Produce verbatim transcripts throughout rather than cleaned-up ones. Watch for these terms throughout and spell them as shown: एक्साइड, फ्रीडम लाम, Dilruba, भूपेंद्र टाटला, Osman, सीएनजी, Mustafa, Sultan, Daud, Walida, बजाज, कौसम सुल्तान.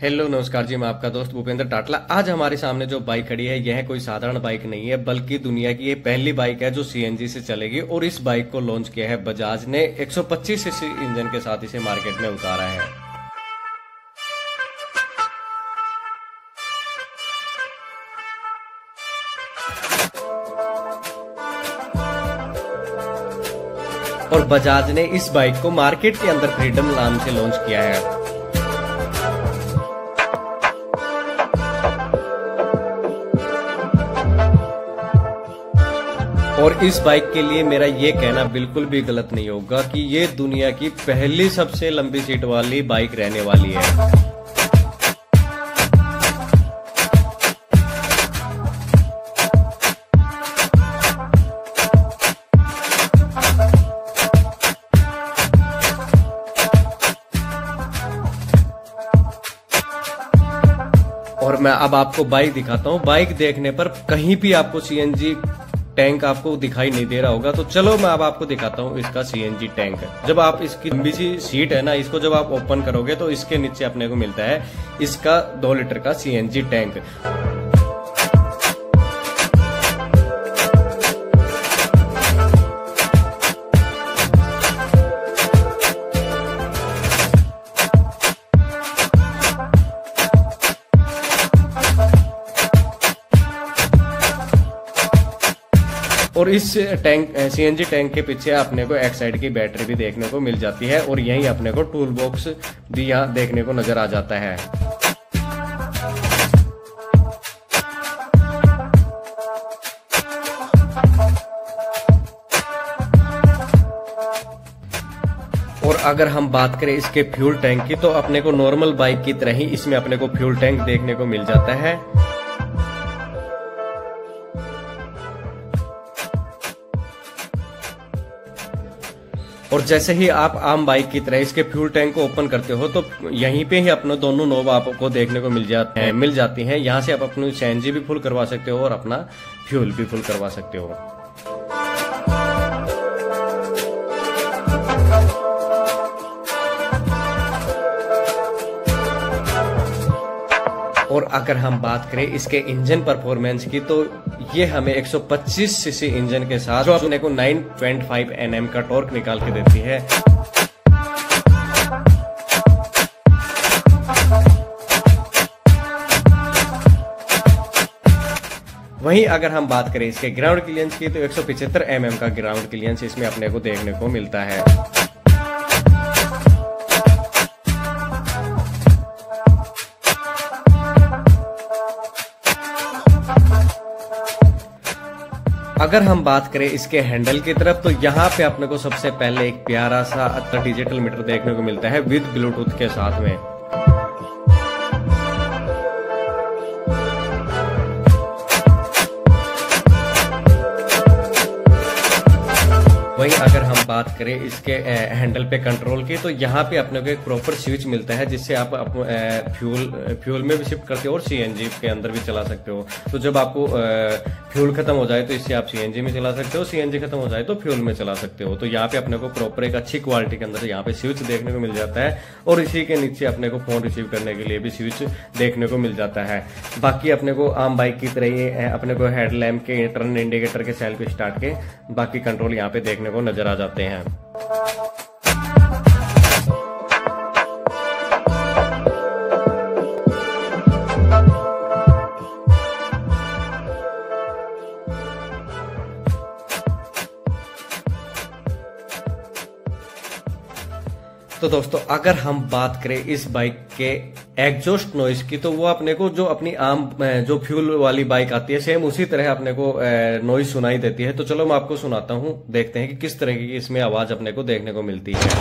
Hello नमस्कार जी, मैं आपका दोस्त भूपेंद्र टाटला। आज हमारे सामने जो बाइक खड़ी है यह कोई साधारण बाइक नहीं है, बल्कि दुनिया की ये पहली बाइक है जो सीएनजी से चलेगी। और इस बाइक को लॉन्च किया है बजाज ने। एक सौ पच्चीस सीसी इंजन के साथ इसे मार्केट में उतारा है। और बजाज ने इस बाइक को मार्केट के अंदर फ्रीडम लाम से लॉन्च किया है। और इस बाइक के लिए मेरा ये कहना बिल्कुल भी गलत नहीं होगा कि ये दुनिया की पहली सबसे लंबी सीट वाली बाइक रहने वाली है। और मैं अब आपको बाइक दिखाता हूँ। बाइक देखने पर कहीं भी आपको सीएनजी टैंक आपको दिखाई नहीं दे रहा होगा, तो चलो मैं अब आपको दिखाता हूँ इसका सीएनजी टैंक। जब आप इसकी लंबी सी सीट है ना, इसको जब आप ओपन करोगे तो इसके नीचे अपने को मिलता है इसका दो लीटर का सीएनजी टैंक। और इस टैंक सीएनजी टैंक के पीछे अपने को एक्साइड की बैटरी भी देखने को मिल जाती है। और यहीं अपने को टूल बॉक्स भी यहाँ देखने को नजर आ जाता है। और अगर हम बात करें इसके फ्यूल टैंक की, तो अपने को नॉर्मल बाइक की तरह ही इसमें अपने को फ्यूल टैंक देखने को मिल जाता है। और जैसे ही आप आम बाइक की तरह इसके फ्यूल टैंक को ओपन करते हो, तो यहीं पे ही अपने दोनों नोब आपको देखने को मिल जाते हैं मिल जाती हैं। यहाँ से आप अपनी सीएनजी भी फुल करवा सकते हो और अपना फ्यूल भी फुल करवा सकते हो। और अगर हम बात करें इसके इंजन परफॉर्मेंस की, तो ये हमें एक सौ पच्चीस सीसी इंजन के साथ जो अपने को नौ पॉइंट पाँच एनएम का टॉर्क निकाल के देती है। वहीं अगर हम बात करें इसके ग्राउंड क्लियरेंस की, तो एक सौ पचहत्तर एमएम का ग्राउंड क्लियरेंस इसमें अपने को देखने को मिलता है। अगर हम बात करें इसके हैंडल की तरफ, तो यहाँ पे अपने को सबसे पहले एक प्यारा सा अत्तर डिजिटल मीटर देखने को मिलता है विद ब्लूटूथ के साथ में। वहीं अगर हम बात करें इसके हैंडल पे कंट्रोल की, तो यहाँ पे अपने को एक प्रॉपर स्विच मिलता है, जिससे आप फ्यूल फ्यूल में भी शिफ्ट करते हो और सीएनजी के अंदर भी चला सकते हो। तो जब आपको फ्यूल खत्म हो जाए तो इससे आप सीएनजी में चला सकते हो, सीएनजी खत्म हो जाए तो फ्यूल में चला सकते हो। तो यहाँ पे अपने को प्रॉपर एक अच्छी क्वालिटी के अंदर यहाँ पे स्विच देखने को मिल जाता है। और इसी के नीचे अपने को फोन रिसीव करने के लिए भी स्विच देखने को मिल जाता है। बाकी अपने को आम बाइक की तरह ही अपने को हेडलैम्प के, टर्न इंडिकेटर के, सेल्फ स्टार्ट के बाकी कंट्रोल यहाँ पे देखने को नजर आ जाते हैं। तो दोस्तों अगर हम बात करें इस बाइक के एग्जॉस्ट नॉइज की, तो वो अपने को जो अपनी आम जो फ्यूल वाली बाइक आती है सेम उसी तरह अपने को नॉइज सुनाई देती है। तो चलो मैं आपको सुनाता हूं, देखते हैं कि किस तरह की इसमें आवाज अपने को देखने को मिलती है।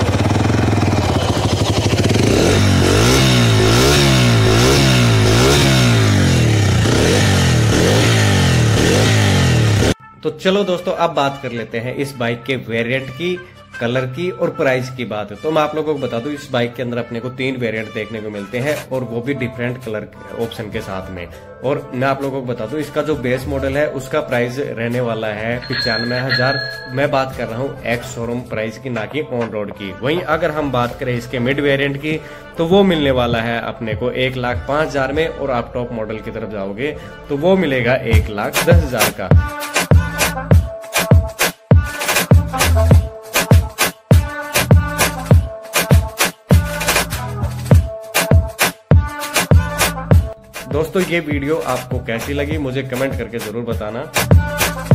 तो चलो दोस्तों अब बात कर लेते हैं इस बाइक के वेरिएंट की। कलर की और प्राइस की बात है तो मैं आप लोगों को बता दूं, इस बाइक के अंदर अपने को तीन वेरिएंट देखने को मिलते हैं और वो भी डिफरेंट कलर ऑप्शन के साथ में। और मैं आप लोगों को बता दूं, इसका जो बेस मॉडल है उसका प्राइस रहने वाला है पचानवे हजार। मैं बात कर रहा हूँ एक्स शोरूम प्राइस की, ना कि ऑन रोड की। वहीं अगर हम बात करें इसके मिड वेरिएंट की तो वो मिलने वाला है अपने को एक लाख पांच हजार में, और आप टॉप मॉडल की तरफ जाओगे तो वो मिलेगा एक लाख दस हजार का। दोस्तों ये वीडियो आपको कैसी लगी मुझे कमेंट करके जरूर बताना।